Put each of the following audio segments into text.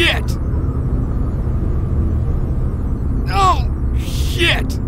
shit! Oh, shit!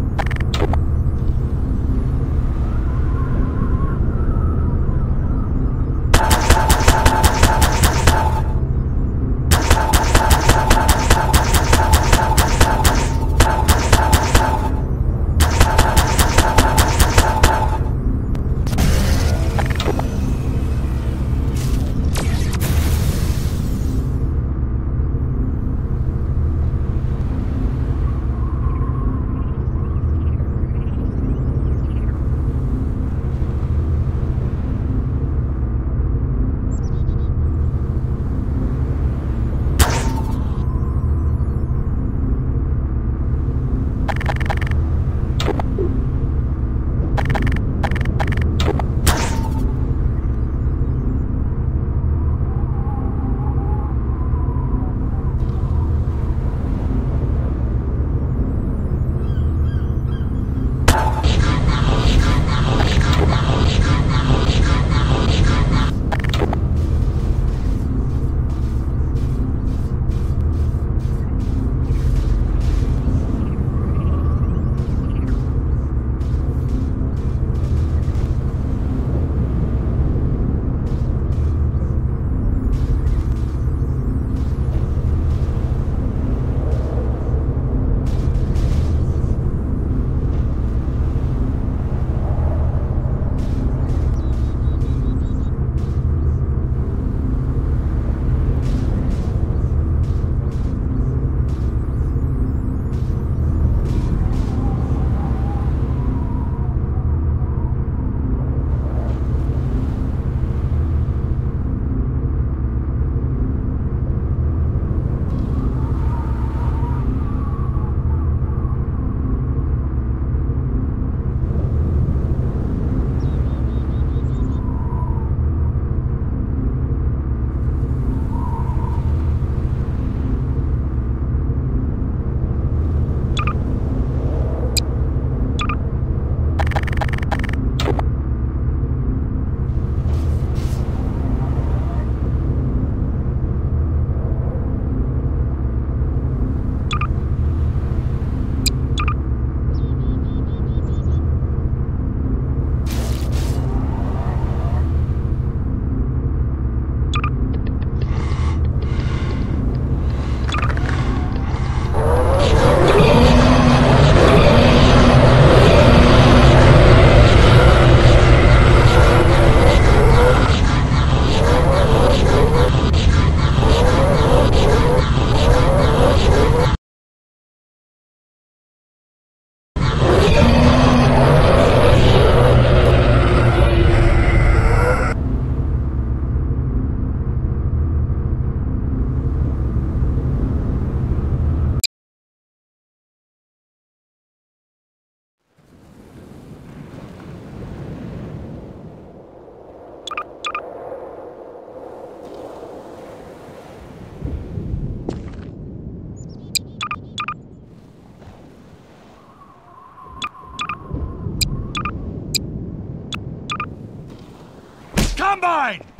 Combine!